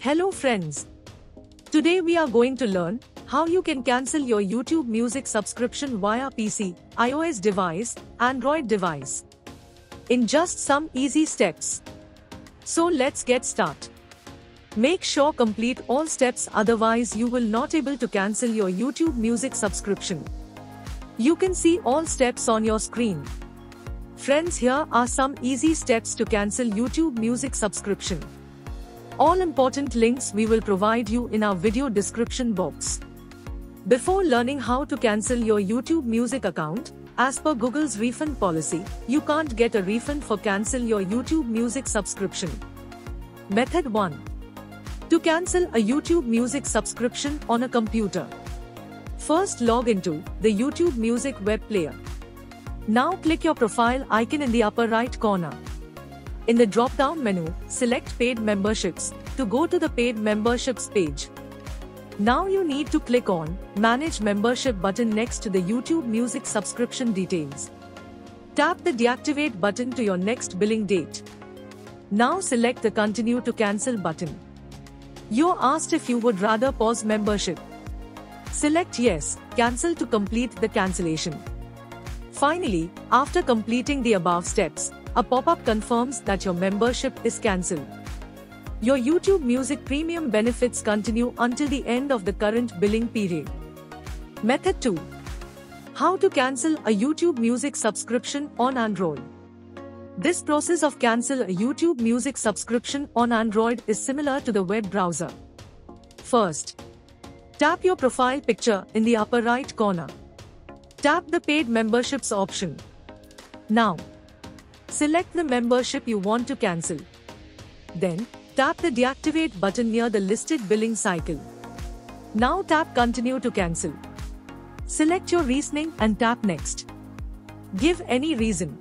Hello friends. Today we are going to learn how you can cancel your YouTube Music subscription via PC, iOS device, Android device in just some easy steps. So let's get started. Make sure complete all steps, otherwise you will not able to cancel your YouTube Music subscription. You can see all steps on your screen. Friends, here are some easy steps to cancel YouTube Music subscription. All important links we will provide you in our video description box. Before learning how to cancel your YouTube Music account, as per Google's refund policy, you can't get a refund for cancel your YouTube Music subscription. Method 1. To cancel a YouTube Music subscription on a computer. First, log into the YouTube Music web player. Now click your profile icon in the upper right corner. In the drop-down menu, select Paid Memberships to go to the Paid Memberships page. Now you need to click on Manage Membership button next to the YouTube Music subscription details. Tap the Deactivate button to your next billing date. Now select the Continue to Cancel button. You're asked if you would rather pause membership. Select Yes, Cancel to complete the cancellation. Finally, after completing the above steps, a pop-up confirms that your membership is cancelled. Your YouTube Music Premium benefits continue until the end of the current billing period. Method 2. How to cancel a YouTube Music subscription on Android. This process of cancel a YouTube Music subscription on Android is similar to the web browser. First, tap your profile picture in the upper right corner. Tap the Paid Memberships option. Now, select the membership you want to cancel. Then, tap the Deactivate button near the listed billing cycle. Now tap Continue to cancel. Select your reasoning and tap Next. Give any reason.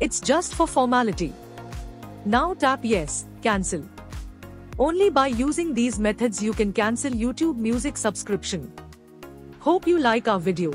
It's just for formality. Now tap Yes, Cancel. Only by using these methods you can cancel YouTube Music subscription. Hope you like our video.